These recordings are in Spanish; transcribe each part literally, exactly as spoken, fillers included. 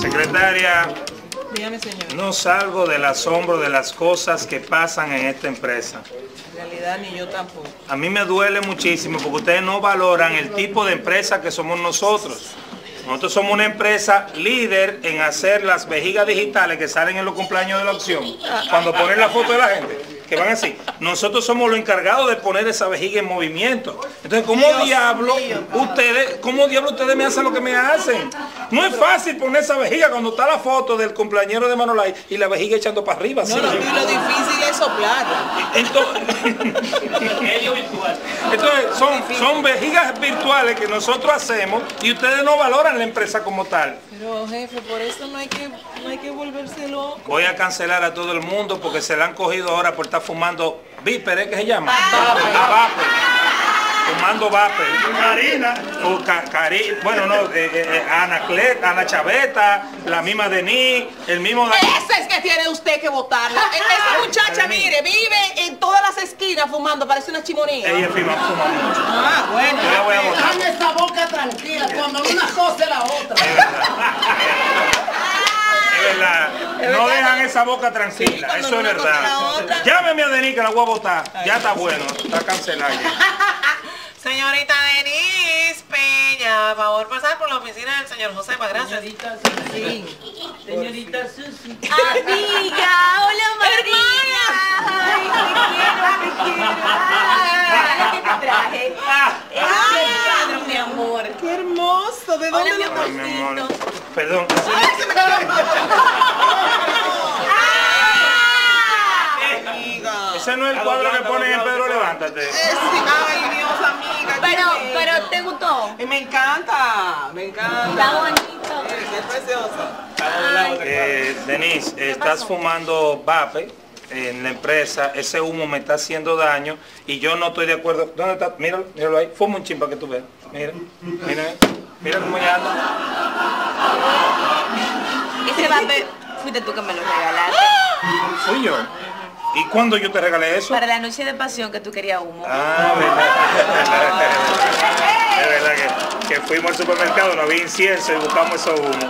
Secretaria, dígame, señor. No salgo del asombro de las cosas que pasan en esta empresa. En realidad ni yo tampoco. A mí me duele muchísimo porque ustedes no valoran el tipo de empresa que somos nosotros. Nosotros somos una empresa líder en hacer las vejigas digitales que salen en los cumpleaños de la opción. Cuando ponen la foto de la gente, que van así. Nosotros somos los encargados de poner esa vejiga en movimiento. Entonces, ¿cómo diablos ustedes, cómo diablo ustedes me hacen lo que me hacen? No es fácil poner esa vejiga cuando está la foto del cumpleañero de Manolay y la vejiga echando para arriba. No, no, y lo difícil es soplar. Entonces, entonces son, son vejigas virtuales que nosotros hacemos y ustedes no valoran la empresa como tal. Pero jefe, por eso no hay que, no hay que volverse loco. Voy a cancelar a todo el mundo porque se la han cogido ahora por estar fumando víperes, ¿qué se llama? Fumando vape. Karina. O ca, cari, bueno, no, eh, eh, Ana Clet, Ana Chaveta, la misma Denis, el mismo... Esa es que tiene usted que votarla. Esa muchacha, mire, vive en todas las esquinas fumando, parece una chimonía. Ella fuma, fuma mucho. Ah, bueno. Yo la voy a votar. Dejan esa boca tranquila, cuando una cosa es la otra. Es verdad. No dejan esa boca tranquila, sí, eso es verdad. Llámeme a Denis que la voy a votar. Ya está bueno, está cancelada. Señorita Denise Peña, por favor, pasar por la oficina del señor José, más gracias. Señorita Susi. Señorita Susi. Amiga, hola María. Ay, te quiero, te quiero. Ay, ¿qué te traje? Ay, mi amor. Qué hermoso. ¿De dónde lo consigo? Perdón. Ay, se me cayó. Ese no es el cuadro que ponen en Pedro Levántate. Ay, Dios, amiga. Pero, pero ¿te gustó? Me encanta, me encanta. Está bonito. Es preciosa. Eh, Denise, estás fumando vape en la empresa. Ese humo me está haciendo daño y yo no estoy de acuerdo. ¿Dónde está? Míralo, míralo ahí. Fuma un chin para que tú veas. Mira, mira, mira cómo ya anda. Ese vape fuiste tú que me lo regalaste. Fui yo. ¿Y cuándo yo te regalé eso? Para la noche de pasión que tú querías humo. Ah, verdad. De verdad que, que fuimos al supermercado, no había incienso y buscamos esos humos.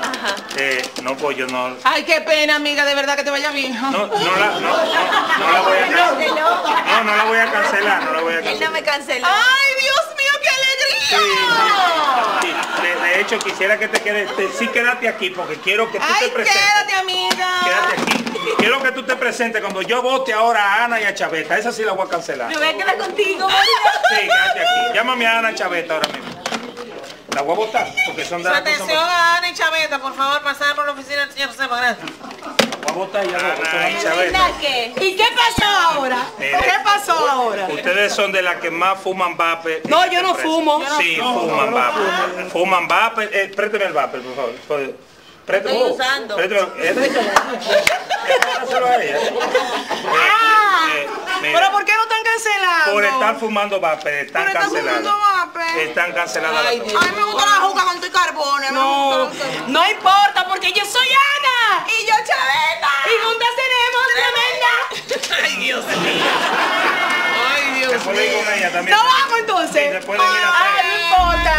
Eh, no, pues yo no... Ay, qué pena, amiga, de verdad que te vaya bien. No, no la, no, no, no la voy a cancelar. No, no la voy a cancelar, no la voy a cancelar. Él no me canceló. ¡Ay, Dios mío, qué alegría! Sí, sí, sí. De, de hecho, quisiera que te quedes... Te, sí, quédate aquí porque quiero que tú Ay, te presentes. Quédate, amiga. Quédate aquí. Quiero que tú te presentes cuando yo vote ahora a Ana y a Chaveta. Esa sí la voy a cancelar. Me voy a quedar contigo, María. Sí, quédate aquí. Llámame a Ana y Chaveta ahora mismo. La voy a votar porque son de... Atención son... a Ana y Chaveta, por favor, pasar por la oficina del señor José Magrán. La voy a votar y ya la voy a Ana y Chaveta. ¿Y qué pasó ahora? Mire, ¿qué pasó ahora? Ustedes son de las que más fuman vape. No, yo no fumo. Sí, no, fuman no, vape. No, no. Fuman vape. Eh, présteme el vape, por favor. Por favor. Estoy oh, usando. Pero ¿por qué no están cancelados? Por estar fumando vape, están Por cancelados. Vape. Están canceladas. Ay, las... Ay, me gusta la juca con tu carbón. No, no, no importa porque yo soy Ana y yo Chaveta y juntas tenemos tremenda. Ay, Dios mío. Ay, Dios mío. No vamos entonces. Sí, ay, no importa.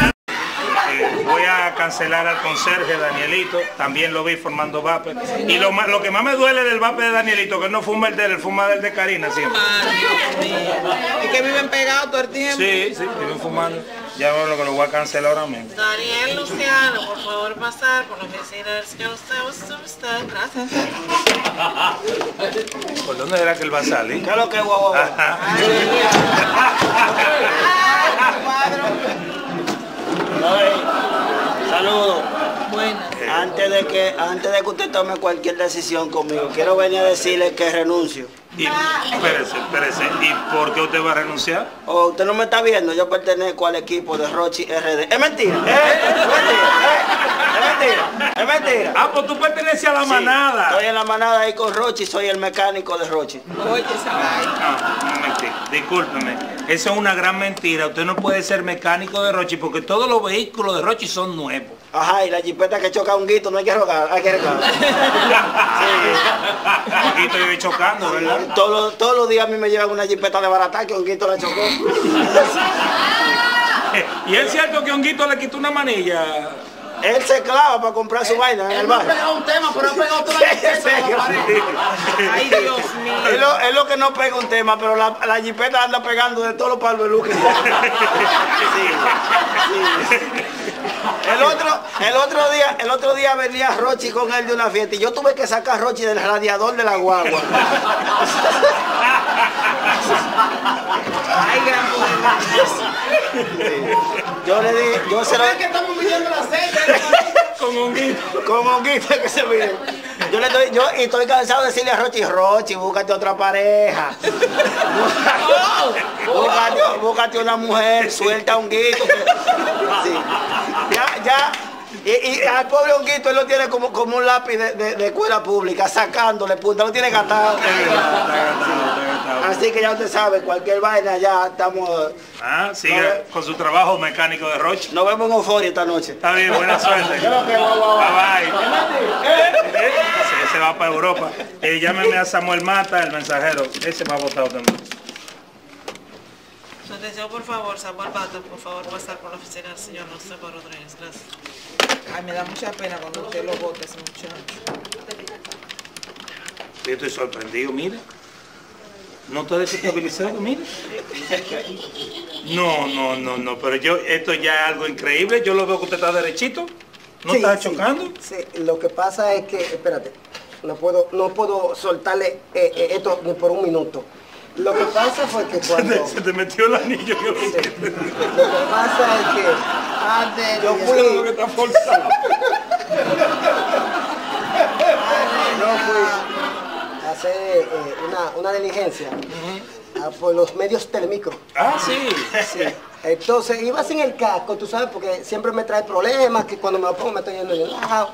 Voy a cancelar al conserje Danielito, también lo vi formando vape. Y lo, más, lo que más me duele del vape de Danielito, que él no fuma el de él, fuma del de Karina siempre. Y que viven pegados todo el tiempo. Sí, sí, viven fumando. Ya veo lo que lo voy a cancelar ahora mismo. Daniel Luciano, por favor pasar por la oficina del señor Sebastián. Gracias. ¿Por dónde era que él va a salir? Claro que guau, guau. Saludos. Buenas. Antes de que antes de que usted tome cualquier decisión conmigo, quiero venir a decirle que renuncio. Y, espérese, espérese. ¿Y por qué usted va a renunciar? Oh, usted no me está viendo. Yo pertenezco al equipo de Rochy R D. Es mentira. Es mentira. Es mentira. Es mentira. Ah, pues tú perteneces a la manada. Sí, estoy en la manada ahí con Rochy. Soy el mecánico de Rochy. Oye, esa vaina. No, mentira. Discúlpeme. Eso es una gran mentira. Usted no puede ser mecánico de Rochy porque todos los vehículos de Rochy son nuevos. Ajá, y la jipeta que choca un guito no hay que rogar, hay que rogar. Sí. Un guito vive chocando, ¿verdad? Todos, todos los días a mí me llevan una jipeta de barata que un guito la chocó. ¿Y es cierto que un guito le quitó una manilla? Él se clava para comprar su vaina en el barrio. Él no ha pegado un tema, pero ha pegado toda la jipeta. Ay, Dios mío. Es lo que no pega un tema, pero la jipeta anda pegando de todos los palvelú que El otro, el otro día, el otro día venía Rochy con él de una fiesta y yo tuve que sacar a Rochy del radiador de la guagua. Ay, gran Yo le dije, yo se lo... que estamos midiendo la seta con honguito. Con honguito que se mide. Yo le doy, yo y estoy cansado de decirle a Rochy, Rochy, búscate otra pareja. Búscate, búscate, búscate una mujer, suelta honguito. Sí. Ya, ya. Y, y al pobre honguito él lo tiene como, como un lápiz de, de, de escuela pública, sacándole punta, lo tiene gastado. Así que ya usted sabe, cualquier vaina ya estamos... Ah, sigue no, con su trabajo mecánico de Rochy. Nos vemos en euforia esta noche. Está bien, buena suerte. Creo que va, va, va. Bye, bye. ¿Eh? Se, se va para Europa. Eh, llámeme a Samuel Mata, el mensajero. Ese me ha votado también. Su atención, por favor, Samuel Mata, por favor, pasar por la oficina del señor José Rodríguez. Gracias. Ay, me da mucha pena cuando usted lo vote, ese muchacho. Yo estoy sorprendido, mira. No está desestabilizado, mira. No, no, no, no, pero yo, esto ya es algo increíble. Yo lo veo que usted está derechito. ¿No sí, está chocando? Sí, sí, lo que pasa es que, espérate, no puedo, no puedo soltarle eh, eh, esto ni por un minuto. Lo que pasa fue que cuando... Se te, se te metió el anillo. Yo sí. Lo que pasa es que... Ah, de yo fui... Lo que está forzado. Yo fui... hacer eh, una, una diligencia uh-huh. a, por los medios telemicro. Ah, sí. Sí. Entonces iba sin el casco, tú sabes, porque siempre me trae problemas, que cuando me lo pongo me estoy yendo relajado.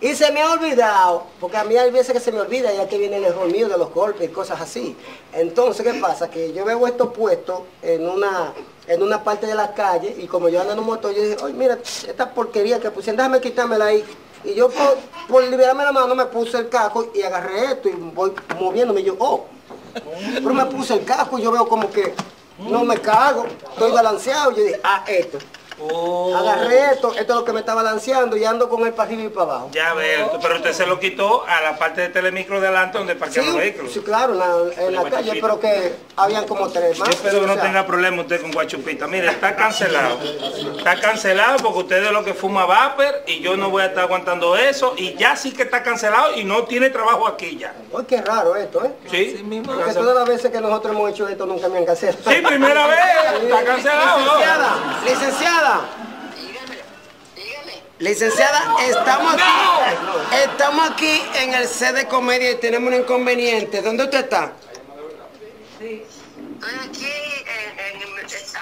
Y se me ha olvidado, porque a mí hay veces que se me olvida, ya que viene el error mío de los golpes y cosas así. Entonces, ¿qué pasa? Que yo veo esto puesto en una, en una parte de la calle y como yo ando en un motor, yo dije, oye, mira, esta porquería que pusieron, déjame quitármela ahí. Y yo por, por liberarme la mano me puse el casco y agarré esto y voy moviéndome y yo, oh, pero me puse el casco y yo veo como que no me cago, estoy balanceado. Y yo dije, ah, esto. Oh. Agarré esto, esto es lo que me está balanceando y ando con él para arriba y para abajo. Ya veo, oh. Pero usted se lo quitó a la parte de telemicro de adelante donde parqueaba los vehículos. Sí, claro, la, en la calle, pero que habían como tres más. Yo espero que no tenga problema usted con guachupita. Mire, está cancelado. Está cancelado porque usted es lo que fuma vapor y yo no voy a estar aguantando eso. Y ya sí que está cancelado y no tiene trabajo aquí ya. Uy, qué raro esto, ¿eh? Sí, sí mismo. Porque todas las veces que nosotros hemos hecho esto nunca me han cancelado. Sí, primera vez. Está cancelado. Licenciada, ¿no? Licenciada. Dígame, dígame. Licenciada, estamos aquí, no. estamos aquí en el set de comedia y tenemos un inconveniente. ¿Dónde usted está? Sí. Estoy aquí, en, en,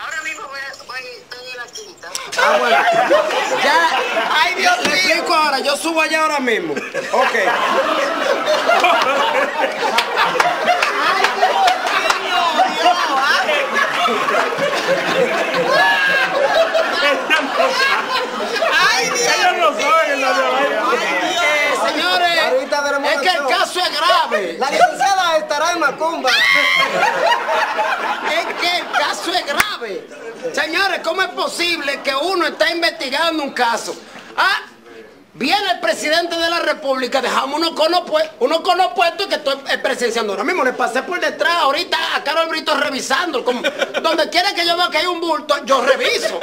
ahora mismo voy, voy, estoy en la quinta. Ah, bueno. Ya, ay Dios mío. Le explico ahora, yo subo allá ahora mismo. Ok. Ay, Dios mío, ¡ay, Dios! Ellos no saben la verdad. Señores, es que el caso es grave. La licenciada estará en Macumba. Es que el caso es grave. Señores, ¿cómo es posible que uno está investigando un caso? Ah, viene el presidente de la República, dejamos unos conos puestos, unos conos puestos que estoy presenciando ahora mismo. Le pasé por detrás ahorita a Carol Brito revisando. Como, donde quiera que yo vea que hay un bulto, yo reviso.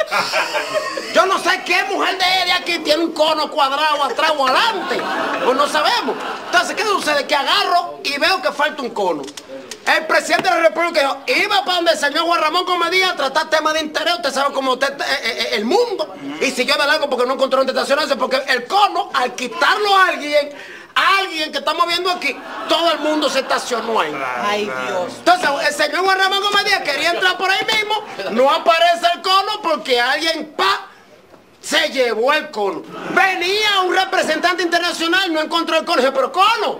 Yo no sé qué mujer de ella aquí tiene un cono cuadrado atrás o adelante. Pues no sabemos. Entonces, ¿qué sucede? Que agarro y veo que falta un cono. El presidente de la República dijo, iba para donde el señor Juan Ramón Gómez Díaz a tratar temas de interés. Usted sabe cómo usted eh, eh, el mundo. Y si yo me largo porque no encontró un estacionarse, porque el cono, al quitarlo a alguien, a alguien que estamos viendo aquí, todo el mundo se estacionó ahí. Ay, Dios. Entonces, el señor Juan Ramón Gómez Díaz quería entrar por ahí mismo, no aparece el cono porque alguien, pa, se llevó el cono. Venía un representante internacional, no encontró el cono. Dice, pero cono.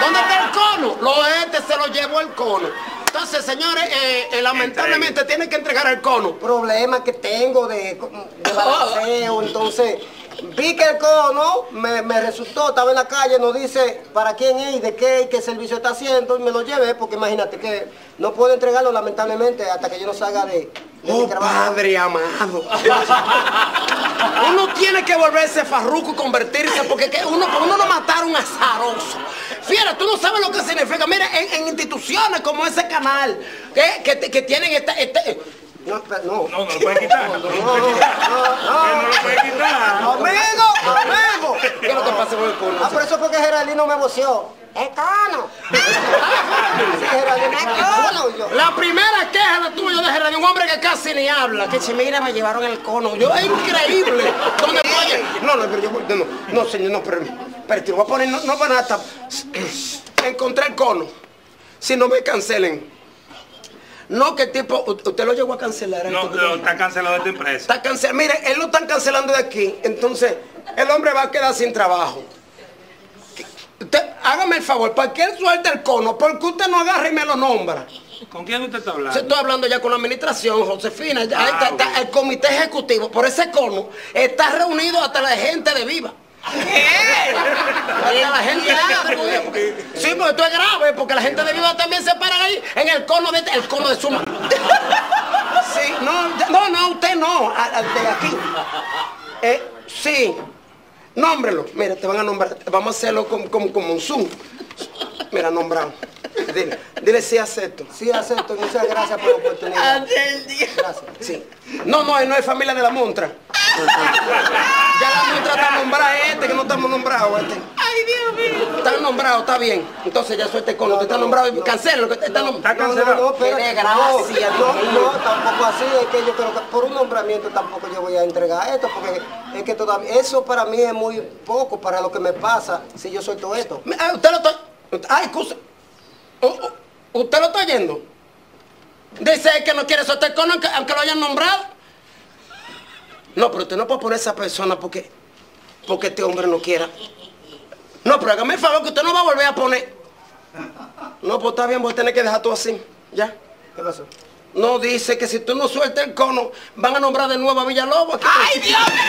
¿Dónde está el cono? Lo este se lo llevó el cono. Entonces, señores, eh, eh, lamentablemente tienen que entregar el cono. Problema que tengo de, de balanceo, entonces... Vi que el cono me, me resultó, estaba en la calle, nos dice para quién es y de qué y qué servicio está haciendo y me lo llevé porque imagínate que no puedo entregarlo lamentablemente hasta que yo no salga de, de oh, mi trabajo. Padre amado. Uno tiene que volverse farruco y convertirse, porque uno, uno lo mataron azaroso. Fiera, tú no sabes lo que significa. Mira, en, en instituciones como ese canal, ¿eh? que, que tienen esta... esta No, no, no, no lo puedes quitar. No, no, no, no, no, no lo puedes quitar. Amigo, amigo. ¿Qué es lo que pasa con el culo? Ah, por eso fue que Geraldino me voció. ¡Es cono! La primera queja la tuve yo de Geraldino, un hombre que casi ni habla. Que si mira, me llevaron el cono. Yo, es increíble. ¿Dónde fue? No, no, pero yo, no, no, señor, no, pero, pero te voy a poner, no, no para nada. Encontré el cono. Si no me cancelen. No, que tipo, usted lo llegó a cancelar. No, no, no, está cancelado esta empresa. Está cancelado. Mire, él lo están cancelando de aquí. Entonces, el hombre va a quedar sin trabajo. Usted, hágame el favor, ¿para qué él suelta el cono? Porque usted no agarra y me lo nombra. ¿Con quién usted está hablando? Estoy hablando ya con la administración, Josefina. Ya, ah, está, okay. Está el comité ejecutivo, por ese cono, está reunido hasta la gente de Viva. ¿Qué? Hasta la gente de porque... Sí, porque esto es grave, porque la gente de Viva también se paran ahí en el cono de, el cono de suma. Sí, no, no, no, usted no, al de aquí. Eh, sí, nómbrelo. Mira, te van a nombrar, vamos a hacerlo como, como, como un zoom. Mira, nombrado. Dile, dile sí acepto. Sí acepto, muchas gracias por la oportunidad. Gracias. Sí. No, no, no es familia de la montra. Ya la montra está nombrada, este que no estamos nombrados. Este. Ay, Dios mío. Está nombrado, está bien. Entonces ya suelte con lo que está nombrado. Cancelo, que está nombrado. No, no, pero. No, tampoco así. Es que yo creo que por un nombramiento tampoco yo voy a entregar esto, porque es que todavía. Eso para mí es muy poco para lo que me pasa si yo suelto esto. Usted lo está. Ay, excusa. ¿Usted lo está oyendo? Dice que no quiere soltar cono aunque lo hayan nombrado. No, pero usted no puede poner a esa persona porque, porque este hombre no quiera. No, pero hágame el favor que usted no va a volver a poner. No, pues está bien, voy a tener que dejar todo así. ¿Ya? ¿Qué pasó? No, dice que si tú no sueltas el cono, van a nombrar de nuevo a Villalobos. ¡Ay, Dios mío!